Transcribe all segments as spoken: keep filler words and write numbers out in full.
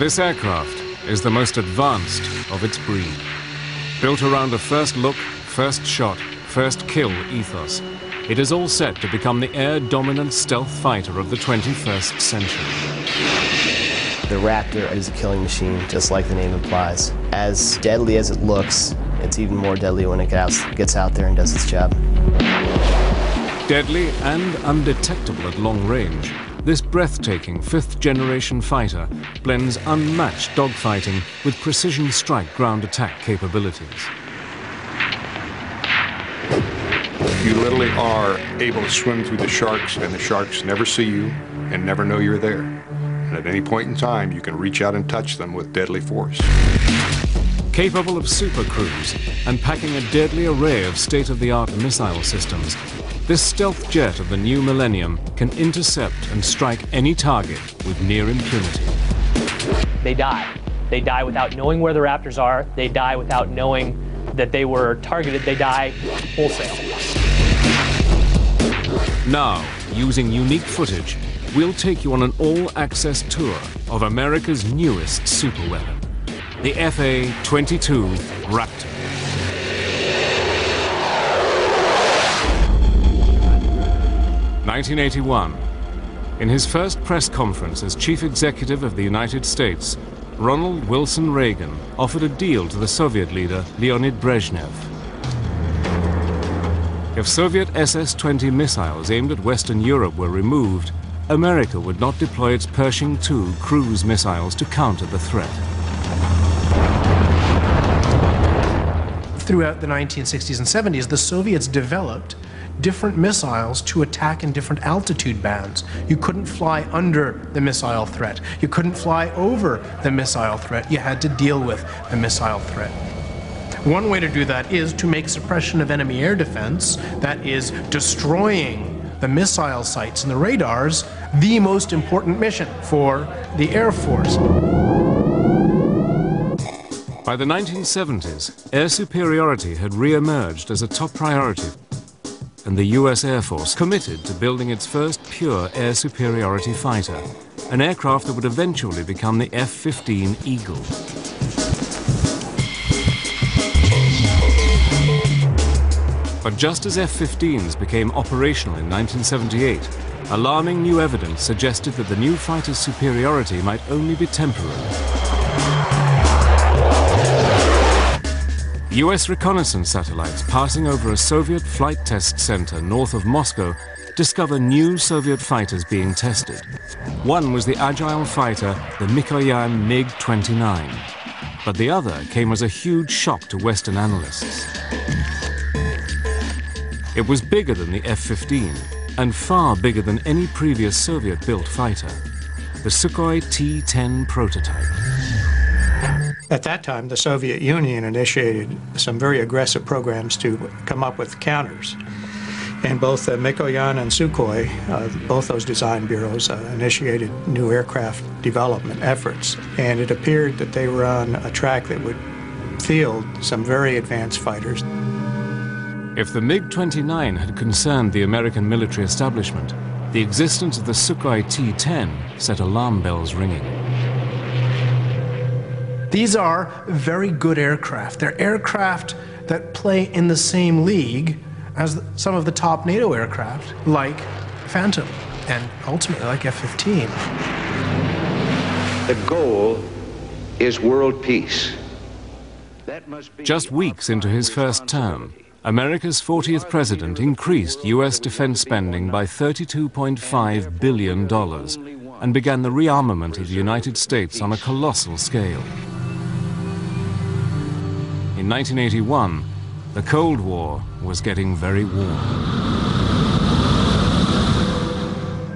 This aircraft is the most advanced of its breed, built around a first look, first shot, first kill ethos. It is all set to become the air-dominant stealth fighter of the twenty-first century. The Raptor is a killing machine, just like the name implies. As deadly as it looks, it's even more deadly when it gets out there and does its job. Deadly and undetectable at long range, this breathtaking fifth-generation fighter blends unmatched dogfighting with precision strike ground attack capabilities. You literally are able to swim through the sharks, and the sharks never see you and never know you're there. And at any point in time, you can reach out and touch them with deadly force. Capable of supercruise and packing a deadly array of state-of-the-art missile systems, this stealth jet of the new millennium can intercept and strike any target with near impunity. They die. They die without knowing where the Raptors are. They die without knowing that they were targeted. They die wholesale. Now, using unique footage, we'll take you on an all-access tour of America's newest superweapon, the F A twenty-two Raptor. nineteen eighty-one, in his first press conference as Chief Executive of the United States, Ronald Wilson Reagan offered a deal to the Soviet leader Leonid Brezhnev. If Soviet S S twenty missiles aimed at Western Europe were removed, America would not deploy its Pershing two cruise missiles to counter the threat. Throughout the nineteen sixties and seventies, the Soviets developed different missiles to attack in different altitude bands. You couldn't fly under the missile threat. You couldn't fly over the missile threat. You had to deal with the missile threat. One way to do that is to make suppression of enemy air defense, that is destroying the missile sites and the radars, the most important mission for the Air Force. By the nineteen seventies, air superiority had re-emerged as a top priority, and the U S Air Force committed to building its first pure air superiority fighter, an aircraft that would eventually become the F fifteen Eagle. But just as F fifteens became operational in nineteen seventy-eight, alarming new evidence suggested that the new fighter's superiority might only be temporary. U S reconnaissance satellites passing over a Soviet flight test center north of Moscow discover new Soviet fighters being tested. One was the agile fighter, the Mikoyan MiG twenty-nine, but the other came as a huge shock to Western analysts. It was bigger than the F fifteen and far bigger than any previous Soviet-built fighter, the Sukhoi T ten prototype. At that time, the Soviet Union initiated some very aggressive programs to come up with counters. And both uh, Mikoyan and Sukhoi, uh, both those design bureaus, uh, initiated new aircraft development efforts. And it appeared that they were on a track that would field some very advanced fighters. If the MiG twenty-nine had concerned the American military establishment, the existence of the Sukhoi T ten set alarm bells ringing. These are very good aircraft. They're aircraft that play in the same league as some of the top NATO aircraft, like Phantom and ultimately like F fifteen. The goal is world peace. That must be. Just weeks into his first term, America's fortieth president increased U S defense spending by thirty-two point five billion dollars and began the rearmament of the United States on a colossal scale. In nineteen eighty-one, the Cold War was getting very warm.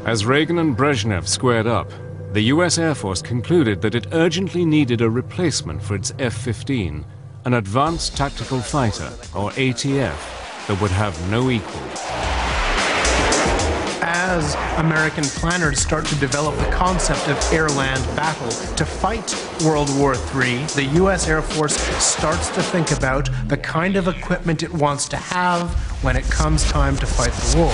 As Reagan and Brezhnev squared up, the U S Air Force concluded that it urgently needed a replacement for its F fifteen, an advanced tactical fighter, or A T F, that would have no equal. As American planners start to develop the concept of air-land battle to fight World War Three, the U S Air Force starts to think about the kind of equipment it wants to have when it comes time to fight the war.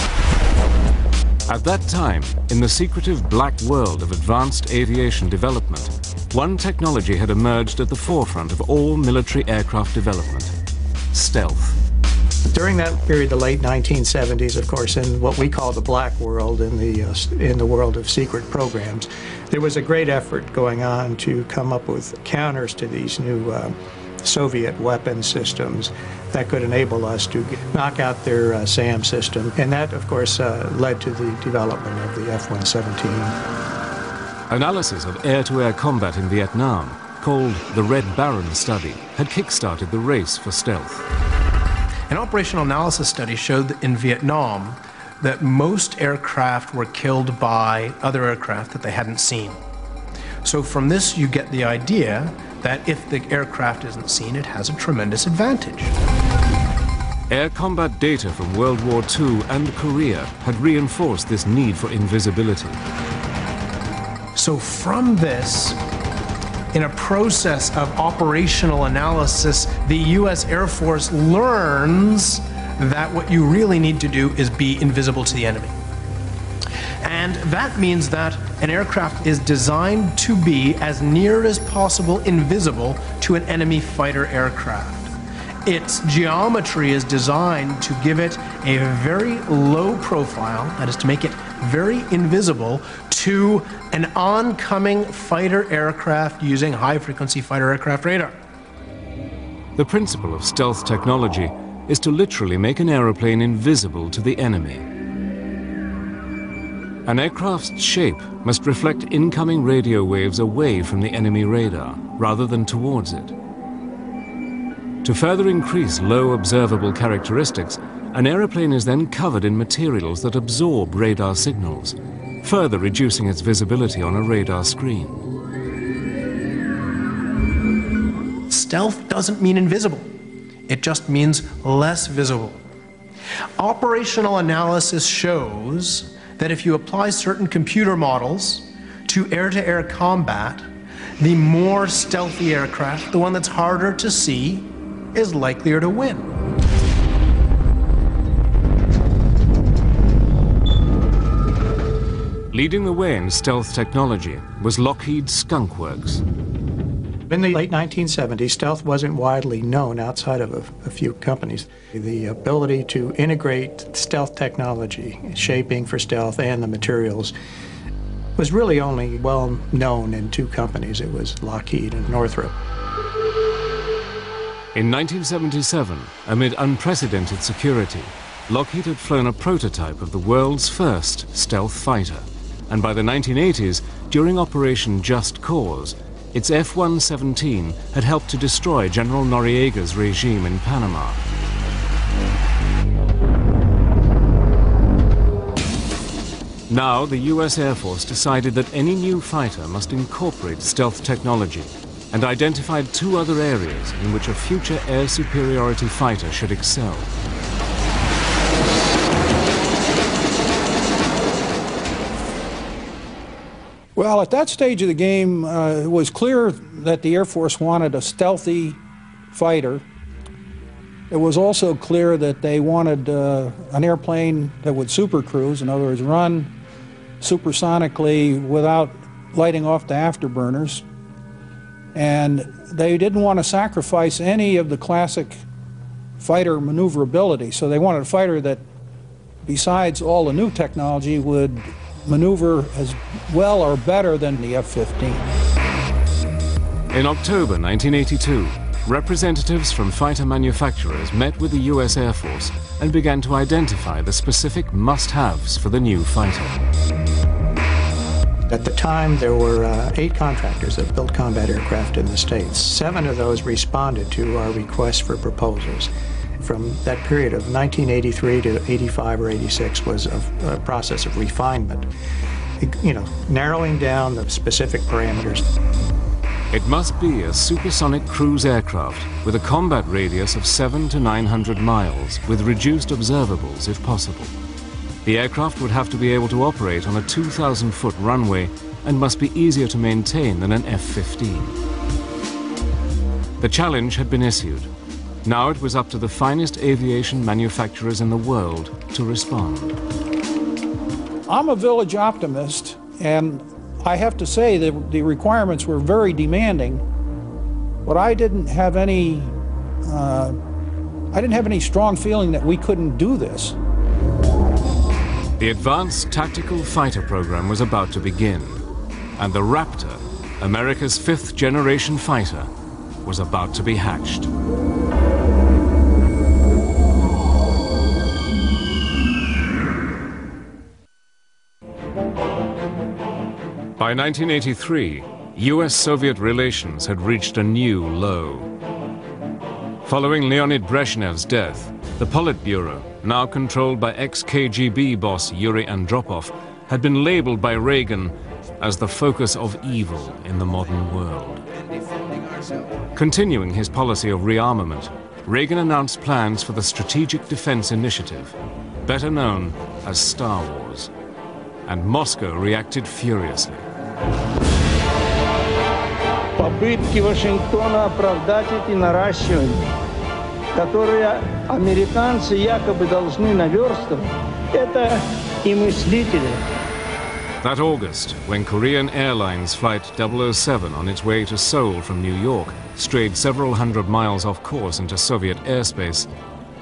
At that time, in the secretive black world of advanced aviation development, one technology had emerged at the forefront of all military aircraft development: stealth. During that period, the late nineteen seventies, of course, in what we call the black world, in the, uh, in the world of secret programs, there was a great effort going on to come up with counters to these new uh, Soviet weapon systems that could enable us to get, knock out their uh, SAM system. And that, of course, uh, led to the development of the F one seventeen. Analysis of air-to-air combat in Vietnam, called the Red Baron study, had kick-started the race for stealth. An operational analysis study showed that in Vietnam that most aircraft were killed by other aircraft that they hadn't seen. So from this you get the idea that if the aircraft isn't seen, it has a tremendous advantage. Air combat data from World War Two and Korea had reinforced this need for invisibility. So from this, in a process of operational analysis, the U S Air Force learns that what you really need to do is be invisible to the enemy. And that means that an aircraft is designed to be as near as possible invisible to an enemy fighter aircraft. Its geometry is designed to give it a very low profile, that is to make it very invisible to an oncoming fighter aircraft using high-frequency fighter aircraft radar. The principle of stealth technology is to literally make an aeroplane invisible to the enemy. An aircraft's shape must reflect incoming radio waves away from the enemy radar rather than towards it. To further increase low observable characteristics, an aeroplane is then covered in materials that absorb radar signals, further reducing its visibility on a radar screen. Stealth doesn't mean invisible. It just means less visible. Operational analysis shows that if you apply certain computer models to air-to-air combat, the more stealthy aircraft, the one that's harder to see, is likelier to win. Leading the way in stealth technology was Lockheed Skunk Works. In the late nineteen seventies, stealth wasn't widely known outside of a, a few companies. The ability to integrate stealth technology, shaping for stealth, and the materials was really only well known in two companies. It was Lockheed and Northrop. In nineteen seventy-seven, amid unprecedented security, Lockheed had flown a prototype of the world's first stealth fighter. And by the nineteen eighties, during Operation Just Cause, its F one seventeen had helped to destroy General Noriega's regime in Panama. Now, the U S Air Force decided that any new fighter must incorporate stealth technology, and identified two other areas in which a future air superiority fighter should excel. Well, at that stage of the game, uh, it was clear that the Air Force wanted a stealthy fighter. It was also clear that they wanted uh, an airplane that would supercruise, in other words, run supersonically without lighting off the afterburners. And they didn't want to sacrifice any of the classic fighter maneuverability, so they wanted a fighter that, besides all the new technology, would maneuver as well or better than the F fifteen. In October nineteen eighty-two, representatives from fighter manufacturers met with the U S Air Force and began to identify the specific must-haves for the new fighter. At the time, there were uh, eight contractors that built combat aircraft in the States. Seven of those responded to our request for proposals. From that period of nineteen eighty-three to eighty-five or eighty-six was a, a process of refinement, you know, narrowing down the specific parameters. It must be a supersonic cruise aircraft with a combat radius of seven to nine hundred miles, with reduced observables if possible. The aircraft would have to be able to operate on a two thousand foot runway and must be easier to maintain than an F fifteen. The challenge had been issued. Now it was up to the finest aviation manufacturers in the world to respond. I'm a village optimist, and I have to say that the requirements were very demanding, but I didn't have any, uh, I didn't have any strong feeling that we couldn't do this. The Advanced Tactical Fighter Program was about to begin, and the Raptor, America's fifth generation fighter, was about to be hatched. By nineteen eighty-three, U S Soviet relations had reached a new low. Following Leonid Brezhnev's death, the Politburo, now controlled by ex-K G B boss Yuri Andropov, had been labeled by Reagan as the focus of evil in the modern world. Continuing his policy of rearmament, Reagan announced plans for the Strategic Defense Initiative, better known as Star Wars, and Moscow reacted furiously. Попытки Вашингтона оправдать эти наращивания, которые американцы якобы должны наверстывать, это и мыслители. That August, when Korean Airlines Flight double oh seven on its way to Seoul from New York strayed several hundred miles off course into Soviet airspace,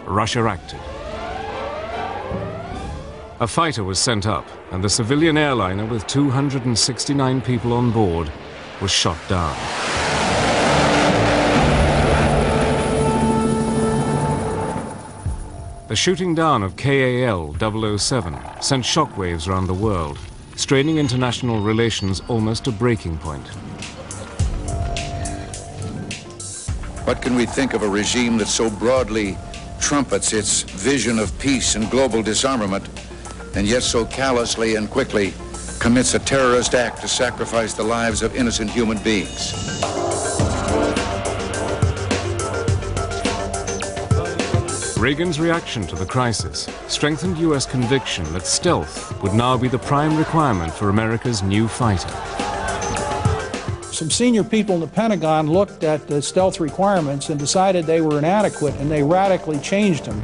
Russia acted. A fighter was sent up, and the civilian airliner with two hundred sixty-nine people on board was shot down. The shooting down of K A L double oh seven sent shockwaves around the world, straining international relations almost to breaking point. What can we think of a regime that so broadly trumpets its vision of peace and global disarmament, and yet so callously and quickly commits a terrorist act to sacrifice the lives of innocent human beings? Reagan's reaction to the crisis strengthened U S conviction that stealth would now be the prime requirement for America's new fighter. Some senior people in the Pentagon looked at the stealth requirements and decided they were inadequate, and they radically changed them.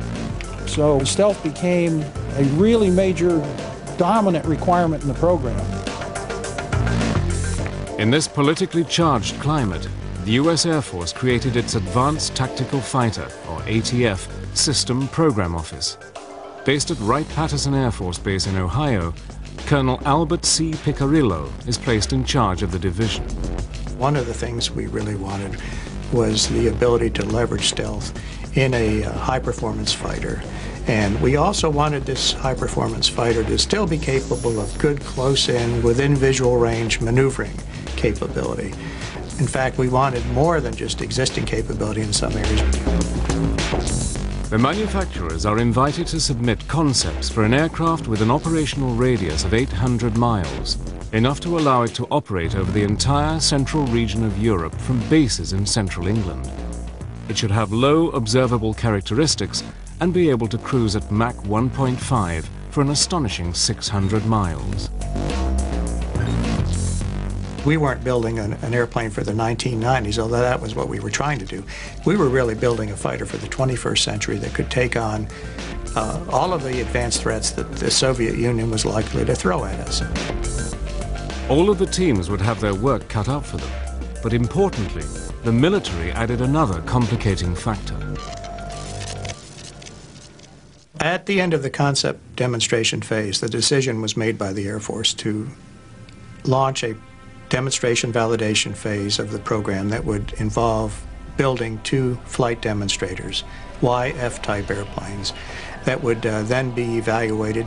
So stealth became a really major, dominant requirement in the program. In this politically charged climate, the U S Air Force created its Advanced Tactical Fighter, or A T F, System Program Office. Based at Wright-Patterson Air Force Base in Ohio, Colonel Albert C. Piccirillo is placed in charge of the division. One of the things we really wanted was the ability to leverage stealth in a high-performance fighter. And we also wanted this high-performance fighter to still be capable of good close-in, within visual range maneuvering capability. In fact, we wanted more than just existing capability in some areas. The manufacturers are invited to submit concepts for an aircraft with an operational radius of eight hundred miles, enough to allow it to operate over the entire central region of Europe from bases in central England. It should have low observable characteristics and be able to cruise at Mach one point five for an astonishing six hundred miles. We weren't building an, an airplane for the nineteen nineties, although that was what we were trying to do. We were really building a fighter for the twenty-first century that could take on uh, all of the advanced threats that the Soviet Union was likely to throw at us. All of the teams would have their work cut out for them, but importantly, the military added another complicating factor. At the end of the concept demonstration phase, the decision was made by the Air Force to launch a demonstration validation phase of the program that would involve building two flight demonstrators, Y F type airplanes, that would uh, then be evaluated.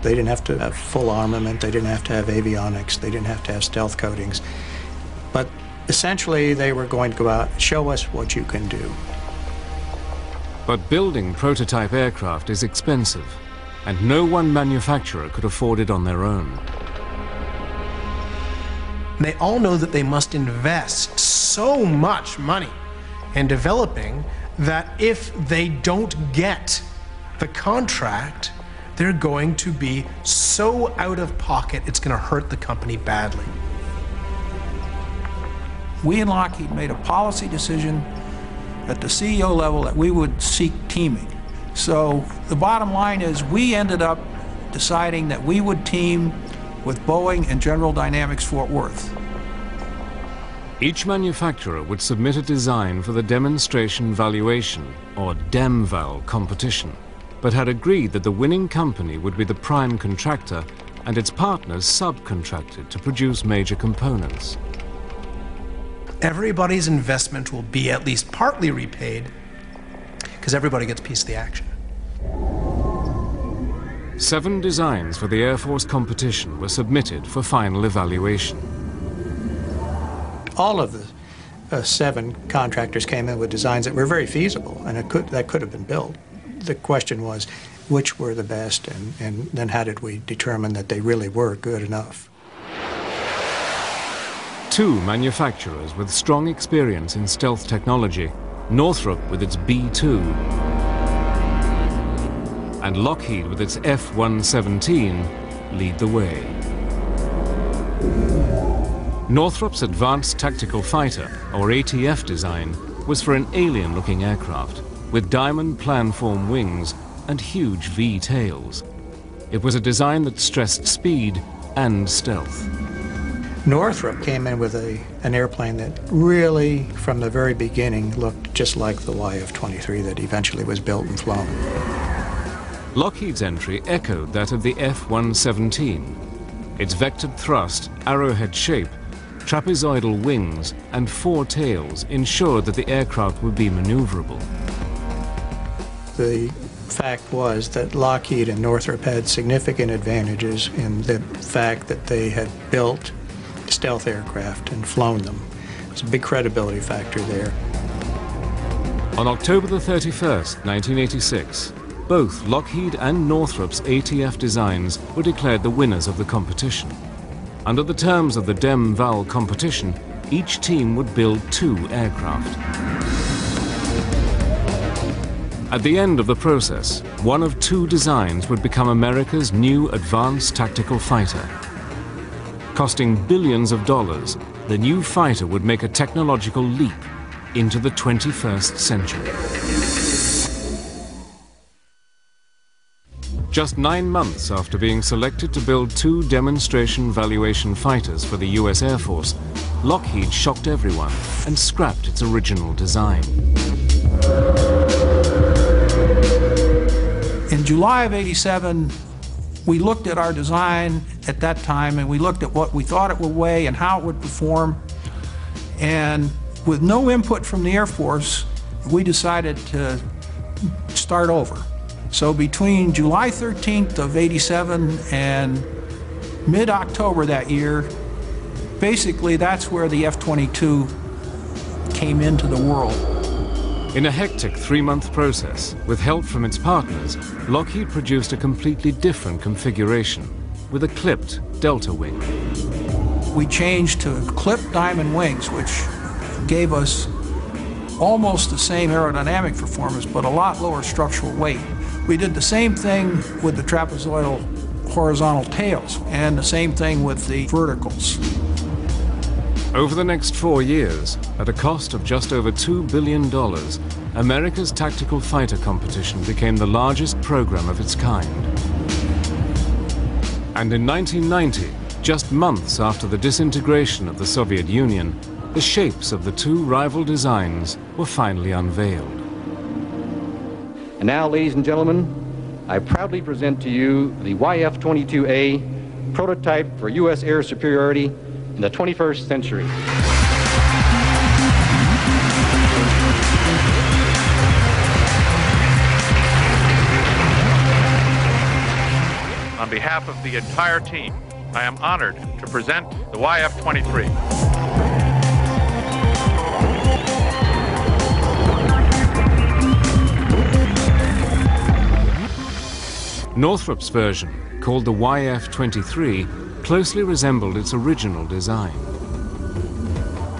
They didn't have to have full armament, they didn't have to have avionics, they didn't have to have stealth coatings. But essentially they were going to go out and show us what you can do. But building prototype aircraft is expensive, and no one manufacturer could afford it on their own. They all know that they must invest so much money in developing that if they don't get the contract, they're going to be so out of pocket, it's going to hurt the company badly. We in Lockheed made a policy decision at the C E O level that we would seek teaming. So the bottom line is we ended up deciding that we would team with Boeing and General Dynamics Fort Worth. Each manufacturer would submit a design for the demonstration valuation, or DEMVAL, competition, but had agreed that the winning company would be the prime contractor and its partners subcontracted to produce major components. Everybody's investment will be at least partly repaid because everybody gets a piece of the action. Seven designs for the Air Force competition were submitted for final evaluation. All of the uh, seven contractors came in with designs that were very feasible and it could, that could have been built. The question was which were the best, and, and then how did we determine that they really were good enough? Two manufacturers with strong experience in stealth technology, Northrop with its B two and Lockheed with its F one seventeen, lead the way. Northrop's Advanced Tactical Fighter, or A T F design, was for an alien-looking aircraft with diamond planform wings and huge V-tails. It was a design that stressed speed and stealth. Northrop came in with a, an airplane that really, from the very beginning, looked just like the Y F twenty-three that eventually was built and flown. Lockheed's entry echoed that of the F one seventeen. Its vectored thrust, arrowhead shape, trapezoidal wings and four tails ensured that the aircraft would be maneuverable. The fact was that Lockheed and Northrop had significant advantages in the fact that they had built stealth aircraft and flown them. It's a big credibility factor there. On October the thirty-first, nineteen eighty-six, both Lockheed and Northrop's A T F designs were declared the winners of the competition. Under the terms of the DEM-VAL competition, each team would build two aircraft. At the end of the process, one of two designs would become America's new advanced tactical fighter. Costing billions of dollars, the new fighter would make a technological leap into the twenty-first century. Just nine months after being selected to build two demonstration valuation fighters for the U S Air Force, Lockheed shocked everyone and scrapped its original design. In July of eighty-seven, we looked at our design at that time and we looked at what we thought it would weigh and how it would perform. And with no input from the Air Force, we decided to start over. So between July thirteenth of eighty-seven and mid-October that year, basically that's where the F twenty-two came into the world. In a hectic three-month process, with help from its partners, Lockheed produced a completely different configuration with a clipped delta wing. We changed to clipped diamond wings, which gave us almost the same aerodynamic performance, but a lot lower structural weight. We did the same thing with the trapezoidal horizontal tails and the same thing with the verticals. Over the next four years, at a cost of just over two billion dollars, America's tactical fighter competition became the largest program of its kind. And in nineteen ninety, just months after the disintegration of the Soviet Union, the shapes of the two rival designs were finally unveiled. And now, ladies and gentlemen, I proudly present to you the Y F twenty-two A prototype for U S air superiority in the twenty-first century. On behalf of the entire team, I am honored to present the Y F twenty-three. Northrop's version, called the Y F twenty-three, closely resembled its original design.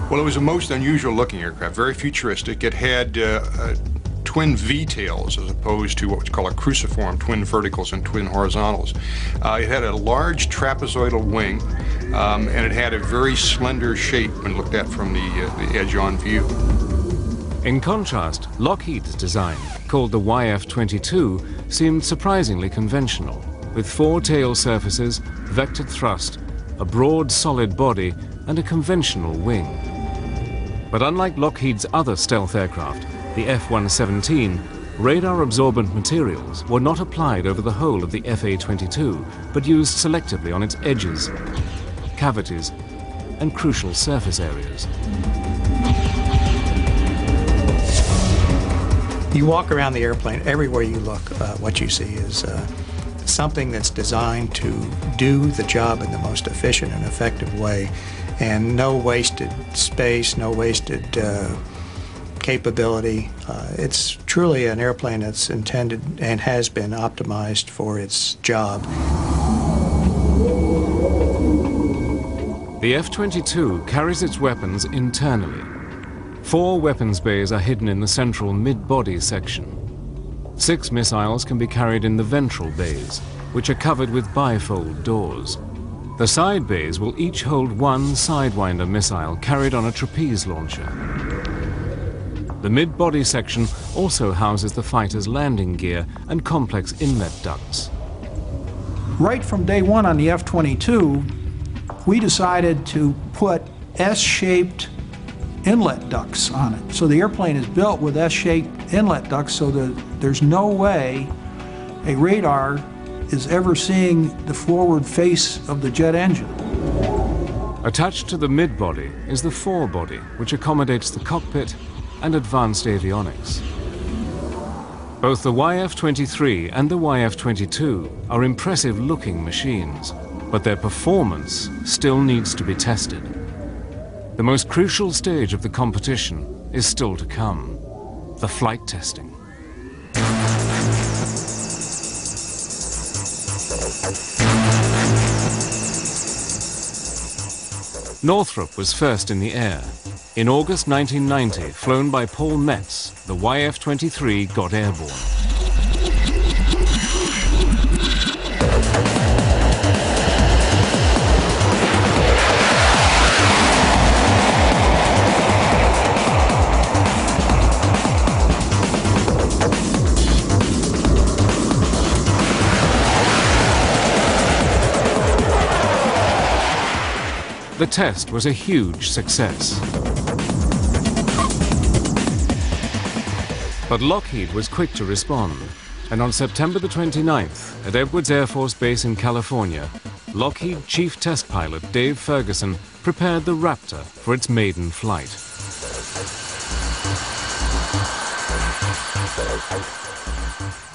Well, it was a most unusual looking aircraft, very futuristic. It had uh, uh, twin V-tails as opposed to what we call a cruciform, twin verticals and twin horizontals. Uh, it had a large trapezoidal wing, um, and it had a very slender shape when looked at from the, uh, the edge on view. In contrast, Lockheed's design, called the Y F twenty-two, seemed surprisingly conventional, with four tail surfaces, vectored thrust, a broad solid body and a conventional wing. But unlike Lockheed's other stealth aircraft, the F one seventeen, radar absorbent materials were not applied over the whole of the F A twenty-two, but used selectively on its edges, cavities and crucial surface areas. You walk around the airplane, everywhere you look, uh, what you see is uh, something that's designed to do the job in the most efficient and effective way, and no wasted space, no wasted uh, capability. Uh, it's truly an airplane that's intended and has been optimized for its job. The F twenty-two carries its weapons internally. Four weapons bays are hidden in the central mid-body section. Six missiles can be carried in the ventral bays, which are covered with bifold doors. The side bays will each hold one Sidewinder missile carried on a trapeze launcher. The mid-body section also houses the fighter's landing gear and complex inlet ducts. Right from day one on the F twenty-two, we decided to put S-shaped inlet ducts on it. So the airplane is built with S-shaped inlet ducts so that there's no way a radar is ever seeing the forward face of the jet engine. Attached to the mid-body is the forebody, which accommodates the cockpit and advanced avionics. Both the Y F twenty-three and the Y F twenty-two are impressive-looking machines, but their performance still needs to be tested. The most crucial stage of the competition is still to come, the flight testing. Northrop was first in the air. In August nineteen ninety, flown by Paul Metz, the Y F twenty-three got airborne. The test was a huge success. But Lockheed was quick to respond, and on September the twenty-ninth, at Edwards Air Force Base in California, Lockheed Chief Test Pilot Dave Ferguson prepared the Raptor for its maiden flight.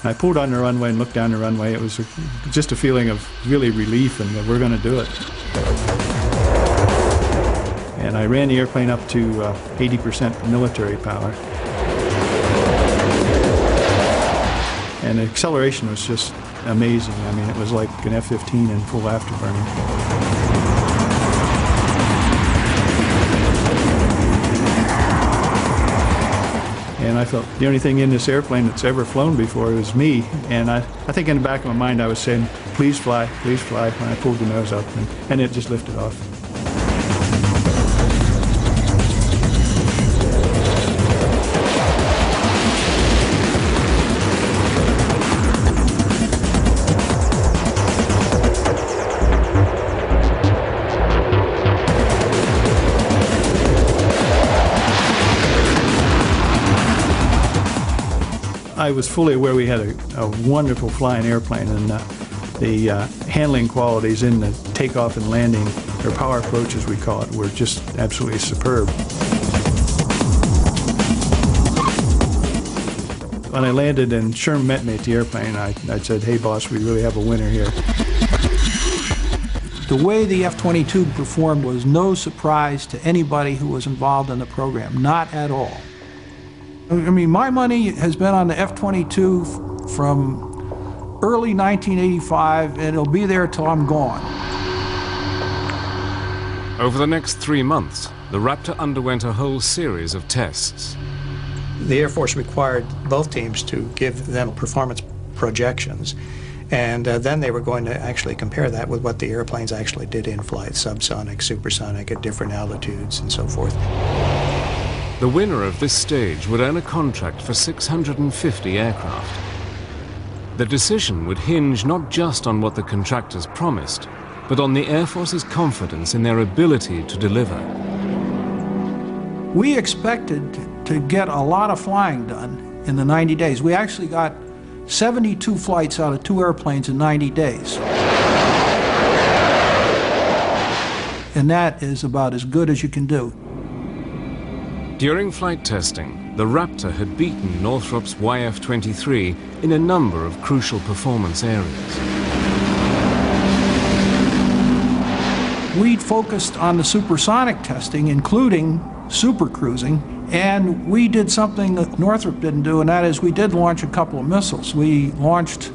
I pulled on the runway and looked down the runway. It was just a feeling of really relief and that we're going to do it. And I ran the airplane up to uh, eighty percent military power. And the acceleration was just amazing. I mean, it was like an F fifteen in full afterburner. And I felt the only thing in this airplane that's ever flown before was me. And I, I think in the back of my mind I was saying, please fly, please fly. And I pulled the nose up, and, and it just lifted off. I was fully aware we had a, a wonderful flying airplane, and uh, the uh, handling qualities in the takeoff and landing, or power approach as we call it, were just absolutely superb. When I landed and Sherm met me at the airplane, I, I said, hey boss, we really have a winner here. The way the F twenty-two performed was no surprise to anybody who was involved in the program, not at all. I mean, my money has been on the F twenty-two from early nineteen eighty-five, and it'll be there till I'm gone. Over the next three months, the Raptor underwent a whole series of tests. The Air Force required both teams to give them performance projections, and uh, then they were going to actually compare that with what the airplanes actually did in flight, subsonic, supersonic, at different altitudes, and so forth. The winner of this stage would earn a contract for six hundred fifty aircraft. The decision would hinge not just on what the contractors promised, but on the Air Force's confidence in their ability to deliver. We expected to get a lot of flying done in the ninety days. We actually got seventy-two flights out of two airplanes in ninety days. And that is about as good as you can do. During flight testing, the Raptor had beaten Northrop's Y F twenty-three in a number of crucial performance areas. We focused on the supersonic testing, including supercruising, and we did something that Northrop didn't do, and that is we did launch a couple of missiles. We launched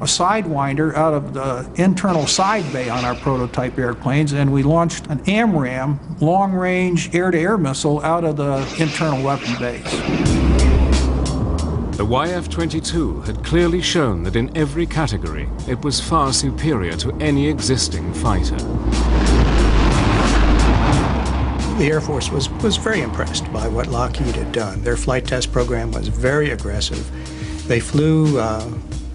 a Sidewinder out of the internal side bay on our prototype airplanes, and we launched an AMRAAM long-range air-to-air missile out of the internal weapon bays. The Y F twenty-two had clearly shown that in every category it was far superior to any existing fighter. The Air Force was, was very impressed by what Lockheed had done. Their flight test program was very aggressive. They flew uh,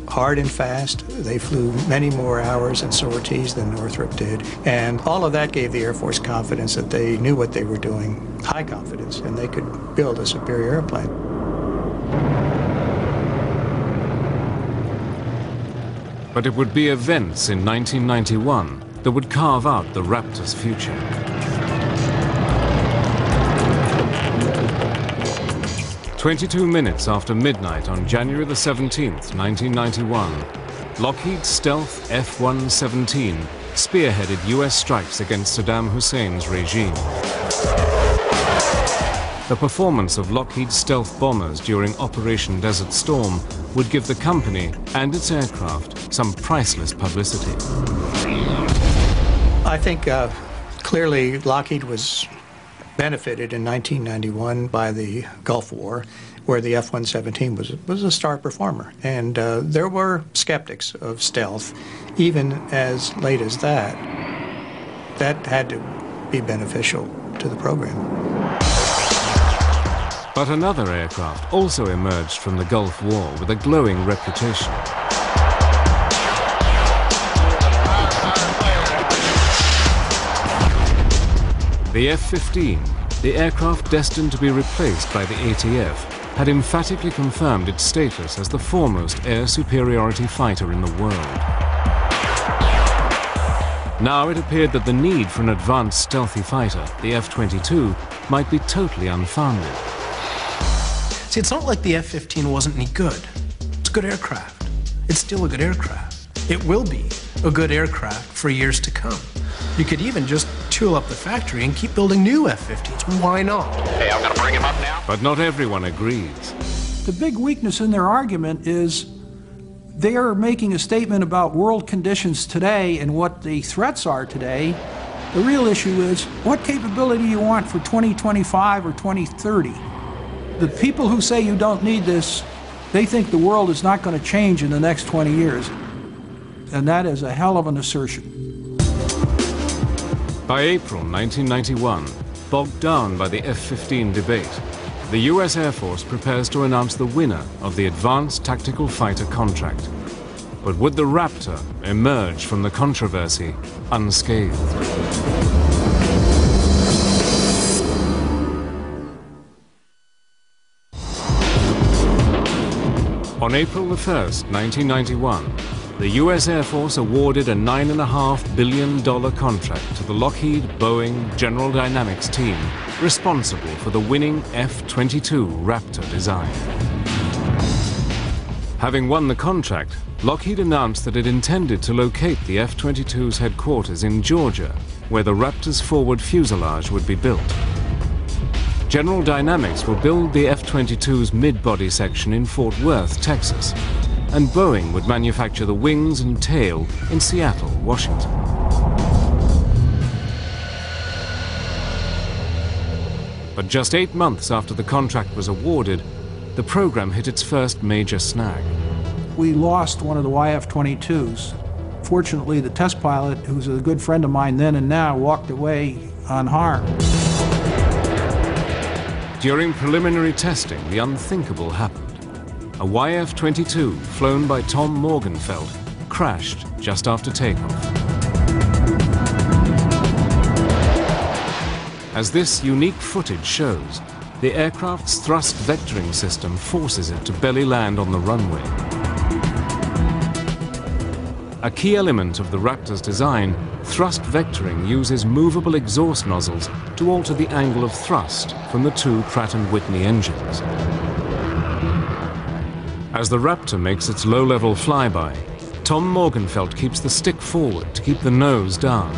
hard and fast. They flew many more hours and sorties than Northrop did. And all of that gave the Air Force confidence that they knew what they were doing, high confidence, and they could build a superior airplane. But it would be events in nineteen ninety-one that would carve out the Raptor's future. twenty-two minutes after midnight on January the seventeenth, nineteen ninety-one, Lockheed's stealth F one seventeen spearheaded U S strikes against Saddam Hussein's regime. The performance of Lockheed's stealth bombers during Operation Desert Storm would give the company and its aircraft some priceless publicity. I think uh, clearly Lockheed was benefited in nineteen ninety-one by the Gulf War, where the F one seventeen was, was a star performer. And uh, there were skeptics of stealth, even as late as that. That had to be beneficial to the program. But another aircraft also emerged from the Gulf War with a glowing reputation. The F fifteen, the aircraft destined to be replaced by the A T F, had emphatically confirmed its status as the foremost air superiority fighter in the world. Now it appeared that the need for an advanced stealthy fighter, the F twenty-two, might be totally unfounded. See, it's not like the F fifteen wasn't any good. It's a good aircraft. It's still a good aircraft. It will be a good aircraft for years to come. You could even just tool up the factory and keep building new F fifteens. Why not? Hey, I'm gonna bring him up now. But not everyone agrees. The big weakness in their argument is they are making a statement about world conditions today and what the threats are today. The real issue is what capability you want for twenty twenty-five or twenty thirty. The people who say you don't need this, they think the world is not going to change in the next twenty years. And that is a hell of an assertion. By April nineteen ninety-one, bogged down by the F fifteen debate, the U S Air Force prepares to announce the winner of the Advanced Tactical Fighter contract. But would the Raptor emerge from the controversy unscathed? On April the first, nineteen ninety-one, the U S Air Force awarded a nine point five billion dollar contract to the Lockheed, Boeing, General Dynamics team responsible for the winning F twenty-two Raptor design. Having won the contract, Lockheed announced that it intended to locate the F twenty-two's headquarters in Georgia, where the Raptor's forward fuselage would be built. General Dynamics will build the F twenty-two's mid-body section in Fort Worth, Texas, and Boeing would manufacture the wings and tail in Seattle, Washington. But just eight months after the contract was awarded, the program hit its first major snag. We lost one of the Y F twenty-twos. Fortunately, the test pilot, who's a good friend of mine then and now, walked away unharmed. During preliminary testing, the unthinkable happened. a Y F twenty-two flown by Tom Morgenfeld crashed just after takeoff. As this unique footage shows, the aircraft's thrust vectoring system forces it to belly land on the runway. A key element of the Raptor's design, thrust vectoring uses movable exhaust nozzles to alter the angle of thrust from the two Pratt and Whitney engines. As the Raptor makes its low-level flyby, Tom Morgenfeld keeps the stick forward to keep the nose down.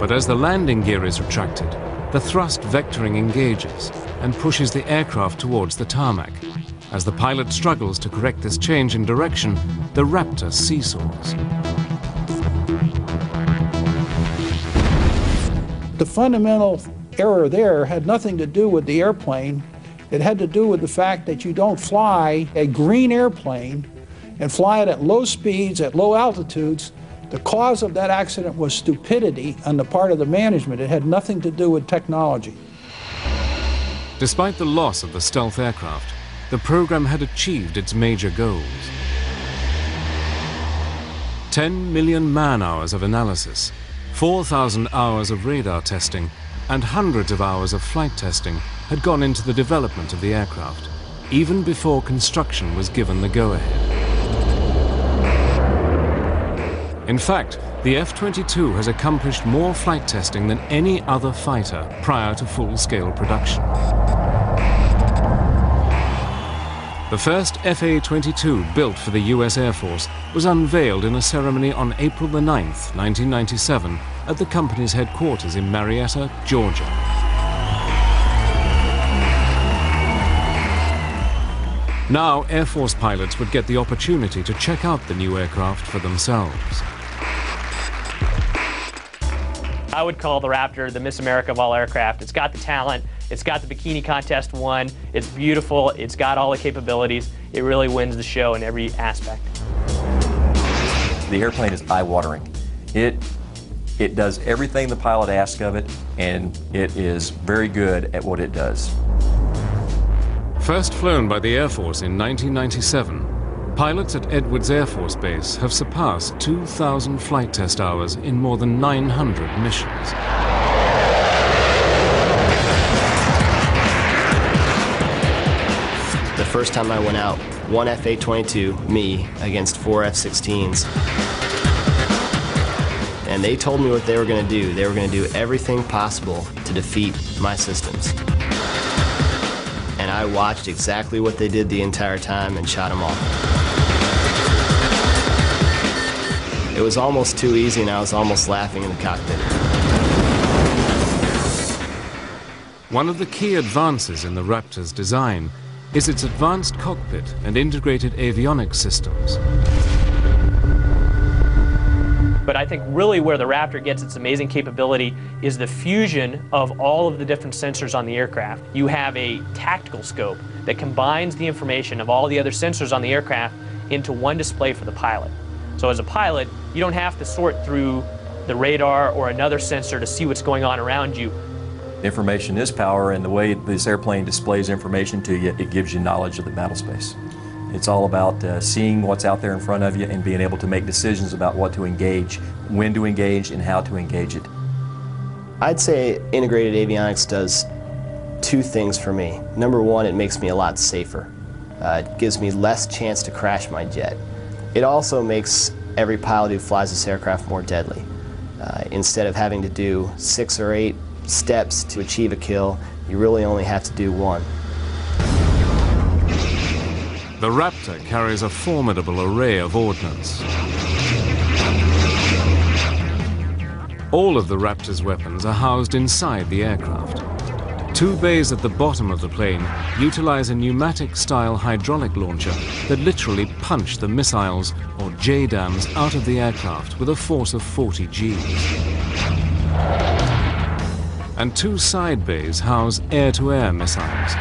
But as the landing gear is retracted, the thrust vectoring engages and pushes the aircraft towards the tarmac. As the pilot struggles to correct this change in direction, the Raptor seesaws. The fundamental error there had nothing to do with the airplane. It had to do with the fact that you don't fly a green airplane and fly it at low speeds, at low altitudes. The cause of that accident was stupidity on the part of the management. It had nothing to do with technology. Despite the loss of the stealth aircraft, the program had achieved its major goals. ten million man-hours of analysis, four thousand hours of radar testing, and hundreds of hours of flight testing had gone into the development of the aircraft, even before construction was given the go-ahead. In fact, the F twenty-two has accomplished more flight testing than any other fighter prior to full-scale production. The first F A twenty-two built for the U S Air Force was unveiled in a ceremony on April the ninth, nineteen ninety-seven, at the company's headquarters in Marietta, Georgia. Now, Air Force pilots would get the opportunity to check out the new aircraft for themselves. I would call the Raptor the Miss America of all aircraft. It's got the talent. It's got the bikini contest won, it's beautiful, it's got all the capabilities, it really wins the show in every aspect. The airplane is eye-watering. It, it does everything the pilot asks of it, and it is very good at what it does. First flown by the Air Force in nineteen ninety-seven, pilots at Edwards Air Force Base have surpassed two thousand flight test hours in more than nine hundred missions. The first time I went out, one F A twenty-two, me, against four F sixteens. And they told me what they were going to do. They were going to do everything possible to defeat my systems. And I watched exactly what they did the entire time and shot them off. It was almost too easy, and I was almost laughing in the cockpit. One of the key advances in the Raptor's design is its advanced cockpit and integrated avionics systems. But I think really where the Raptor gets its amazing capability is the fusion of all of the different sensors on the aircraft. You have a tactical scope that combines the information of all the other sensors on the aircraft into one display for the pilot. So as a pilot, you don't have to sort through the radar or another sensor to see what's going on around you. Information is power, and the way this airplane displays information to you, it gives you knowledge of the battle space. It's all about uh, seeing what's out there in front of you and being able to make decisions about what to engage, when to engage, and how to engage it. I'd say integrated avionics does two things for me. Number one, it makes me a lot safer. Uh, it gives me less chance to crash my jet. It also makes every pilot who flies this aircraft more deadly. Uh, instead of having to do six or eight steps to achieve a kill, you really only have to do one. The Raptor carries a formidable array of ordnance. All of the Raptor's weapons are housed inside the aircraft. Two bays at the bottom of the plane utilize a pneumatic-style hydraulic launcher that literally punch the missiles, or J DAMs, out of the aircraft with a force of forty Gs. And two side bays house air-to-air missiles.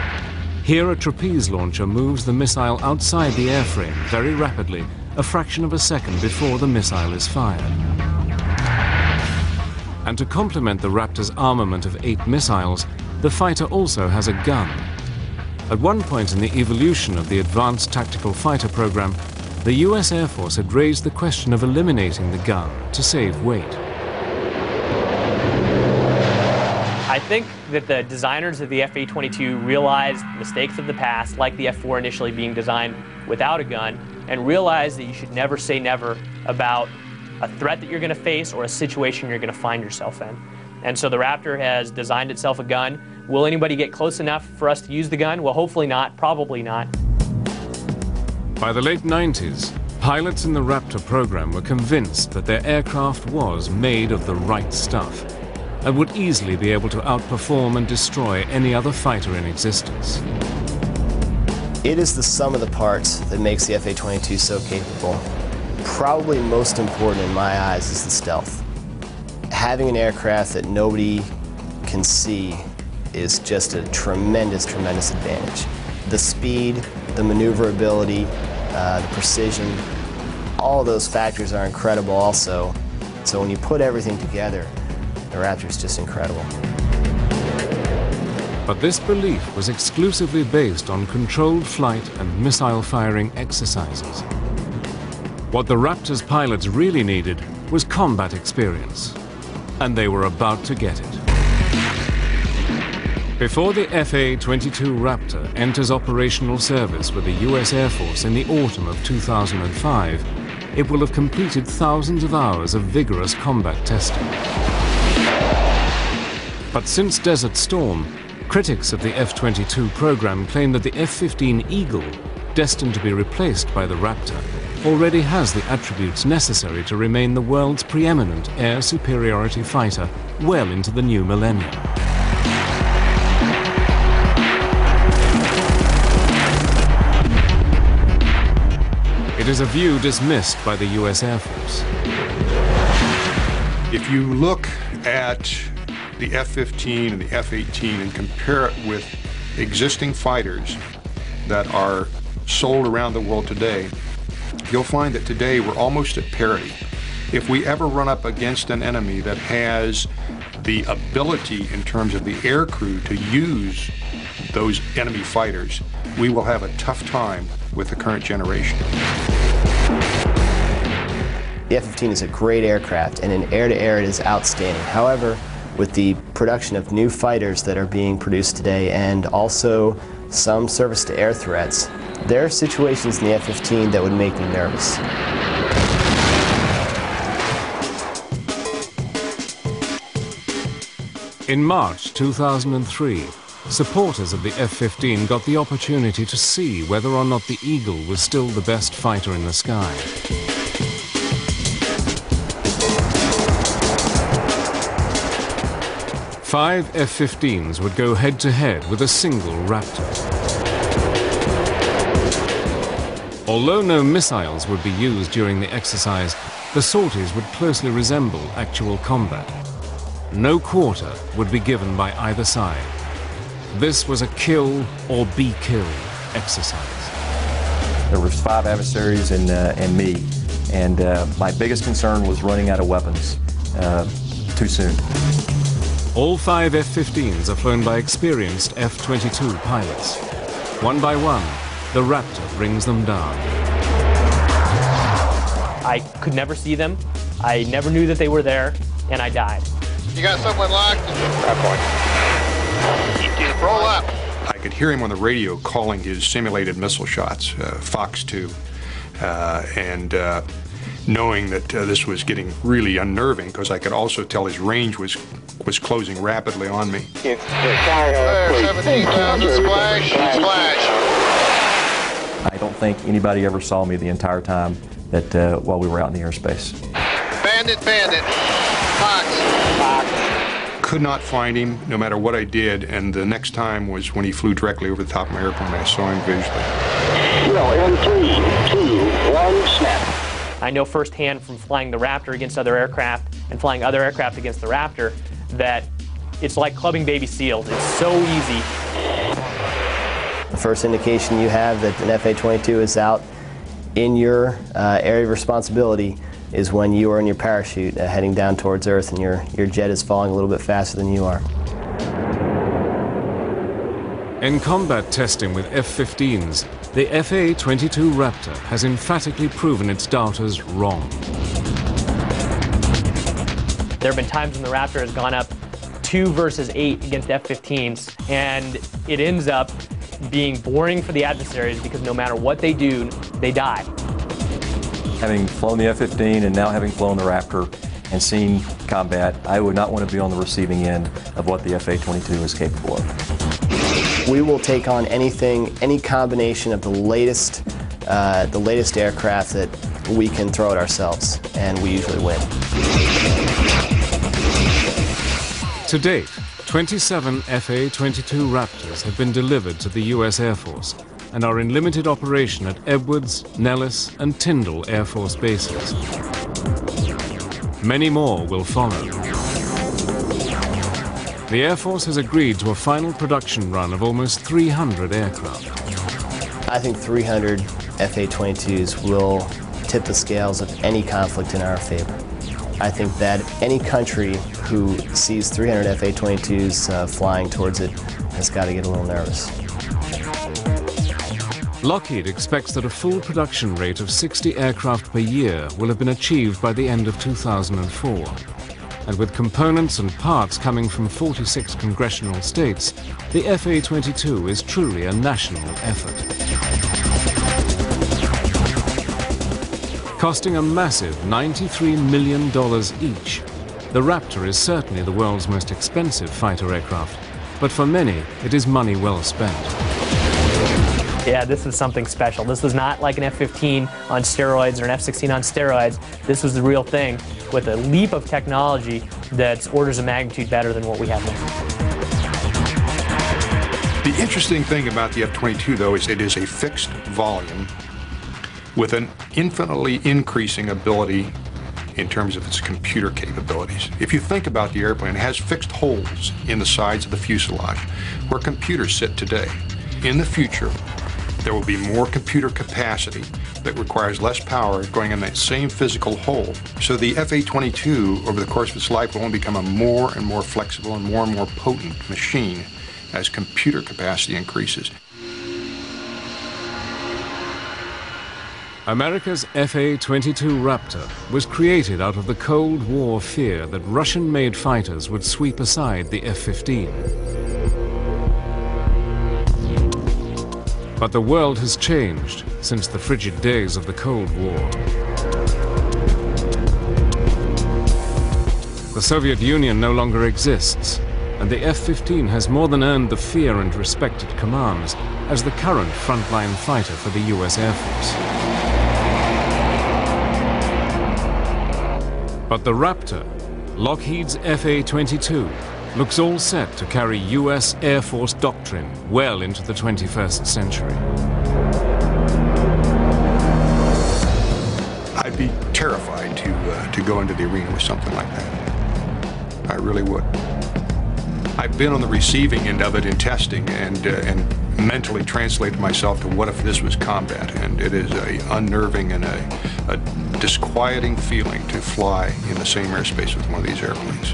Here, a trapeze launcher moves the missile outside the airframe very rapidly, a fraction of a second before the missile is fired. And to complement the Raptor's armament of eight missiles, the fighter also has a gun. At one point in the evolution of the advanced tactical fighter program, the U S Air Force had raised the question of eliminating the gun to save weight. I think that the designers of the F A twenty-two realized mistakes of the past, like the F four initially being designed without a gun, and realized that you should never say never about a threat that you're going to face or a situation you're going to find yourself in. And so the Raptor has designed itself a gun. Will anybody get close enough for us to use the gun? Well, hopefully not, probably not. By the late nineties, pilots in the Raptor program were convinced that their aircraft was made of the right stuff and would easily be able to outperform and destroy any other fighter in existence. It is the sum of the parts that makes the F A twenty-two so capable. Probably most important in my eyes is the stealth. Having an aircraft that nobody can see is just a tremendous, tremendous advantage. The speed, the maneuverability, uh, the precision, all those factors are incredible also. So when you put everything together, the Raptor's just incredible. But this belief was exclusively based on controlled flight and missile firing exercises. What the Raptor's pilots really needed was combat experience, and they were about to get it. Before the F A twenty-two Raptor enters operational service with the U S Air Force in the autumn of two thousand five, it will have completed thousands of hours of vigorous combat testing. But since Desert Storm, critics of the F twenty-two program claim that the F fifteen Eagle, destined to be replaced by the Raptor, already has the attributes necessary to remain the world's preeminent air superiority fighter well into the new millennium. It is a view dismissed by the U S Air Force. If you look at the F fifteen and the F eighteen and compare it with existing fighters that are sold around the world today, you'll find that today we're almost at parity. If we ever run up against an enemy that has the ability in terms of the air crew to use those enemy fighters, we will have a tough time with the current generation. The F fifteen is a great aircraft, and in air-to-air it is outstanding. However, with the production of new fighters that are being produced today and also some surface-to-air threats, there are situations in the F fifteen that would make me nervous. In March two thousand three, supporters of the F fifteen got the opportunity to see whether or not the Eagle was still the best fighter in the sky. Five F fifteens would go head-to-head with a single Raptor. Although no missiles would be used during the exercise, the sorties would closely resemble actual combat. No quarter would be given by either side. This was a kill or be killed exercise. There was five adversaries and, uh, and me, and uh, my biggest concern was running out of weapons uh, too soon. All five F fifteens are flown by experienced F twenty-two pilots. One by one, the Raptor brings them down. I could never see them. I never knew that they were there, and I died. You got someone locked? That point. Roll up. I could hear him on the radio calling his simulated missile shots, uh, Fox two, uh, and uh, knowing that uh, this was getting really unnerving because I could also tell his range was was closing rapidly on me. There, seventeen thousand, splash, splash. I don't think anybody ever saw me the entire time that uh, while we were out in the airspace. Bandit, bandit, Fox, Fox. Could not find him no matter what I did, and the next time was when he flew directly over the top of my airplane. I saw him visually. You know, in three, two, one, snap. I know firsthand from flying the Raptor against other aircraft and flying other aircraft against the Raptor that it's like clubbing baby seals. It's so easy. The first indication you have that an F A twenty-two is out in your uh, area of responsibility is when you are in your parachute uh, heading down towards Earth and your, your jet is falling a little bit faster than you are. In combat testing with F fifteens, the F A twenty-two Raptor has emphatically proven its doubters wrong. There have been times when the Raptor has gone up two versus eight against F fifteens, and it ends up being boring for the adversaries because no matter what they do, they die. Having flown the F fifteen and now having flown the Raptor and seen combat, I would not want to be on the receiving end of what the F A twenty-two is capable of. We will take on anything, any combination of the latest, uh, the latest aircraft that we can throw at ourselves, and we usually win. To date, twenty-seven F A twenty-two Raptors have been delivered to the U S Air Force and are in limited operation at Edwards, Nellis, and Tyndall Air Force Bases. Many more will follow. The Air Force has agreed to a final production run of almost three hundred aircraft. I think three hundred F A twenty-twos will tip the scales of any conflict in our favor. I think that any country who sees three hundred F A twenty-twos uh, flying towards it has got to get a little nervous. Lockheed expects that a full production rate of sixty aircraft per year will have been achieved by the end of two thousand four. And with components and parts coming from forty-six congressional states, the F A twenty-two is truly a national effort. Costing a massive ninety-three million dollars each, the Raptor is certainly the world's most expensive fighter aircraft, but for many, it is money well spent. Yeah, this was something special. This was not like an F fifteen on steroids or an F sixteen on steroids. This was the real thing with a leap of technology that's orders of magnitude better than what we have now. The interesting thing about the F twenty-two, though, is it is a fixed volume with an infinitely increasing ability in terms of its computer capabilities. If you think about the airplane, it has fixed holes in the sides of the fuselage where computers sit today. In the future, there will be more computer capacity that requires less power going in that same physical hole. So the F A twenty-two, over the course of its life, will only become a more and more flexible and more and more potent machine as computer capacity increases. America's F A twenty-two Raptor was created out of the Cold War fear that Russian-made fighters would sweep aside the F fifteen. But the world has changed since the frigid days of the Cold War. The Soviet Union no longer exists, and the F fifteen has more than earned the fear and respect it commands as the current frontline fighter for the U S Air Force. But the Raptor, Lockheed's F A twenty-two, looks all set to carry U S Air Force doctrine well into the twenty-first century. I'd be terrified to, uh, to go into the arena with something like that. I really would. I've been on the receiving end of it in testing and, uh, and mentally translated myself to what if this was combat, and it is a unnerving and a, a disquieting feeling to fly in the same airspace with one of these airplanes.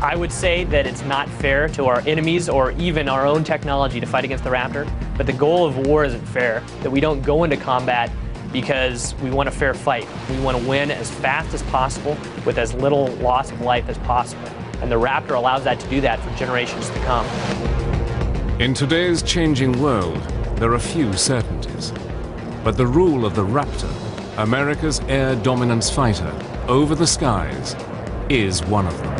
I would say that it's not fair to our enemies or even our own technology to fight against the Raptor, but the goal of war isn't fair, that we don't go into combat because we want a fair fight. We want to win as fast as possible with as little loss of life as possible. And the Raptor allows that to do that for generations to come. In today's changing world, there are few certainties, but the rule of the Raptor, America's air dominance fighter over the skies, is one of them.